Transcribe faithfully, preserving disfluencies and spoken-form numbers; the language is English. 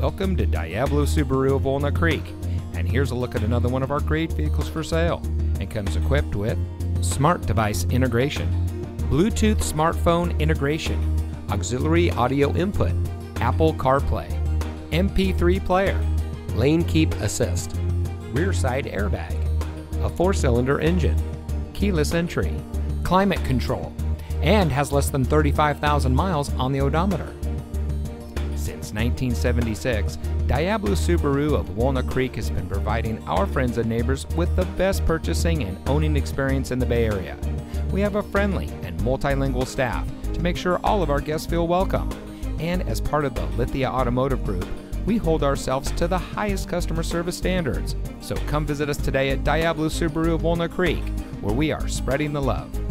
Welcome to Diablo Subaru of Walnut Creek, and here's a look at another one of our great vehicles for sale, and comes equipped with smart device integration, Bluetooth smartphone integration, auxiliary audio input, Apple CarPlay, M P three player, lane keep assist, rear side airbag, a four-cylinder engine, keyless entry, climate control, and has less than thirty-five thousand miles on the odometer. Since nineteen seventy-six, Diablo Subaru of Walnut Creek has been providing our friends and neighbors with the best purchasing and owning experience in the Bay Area. We have a friendly and multilingual staff to make sure all of our guests feel welcome. And as part of the Lithia Automotive Group, we hold ourselves to the highest customer service standards. So come visit us today at Diablo Subaru of Walnut Creek, where we are spreading the love.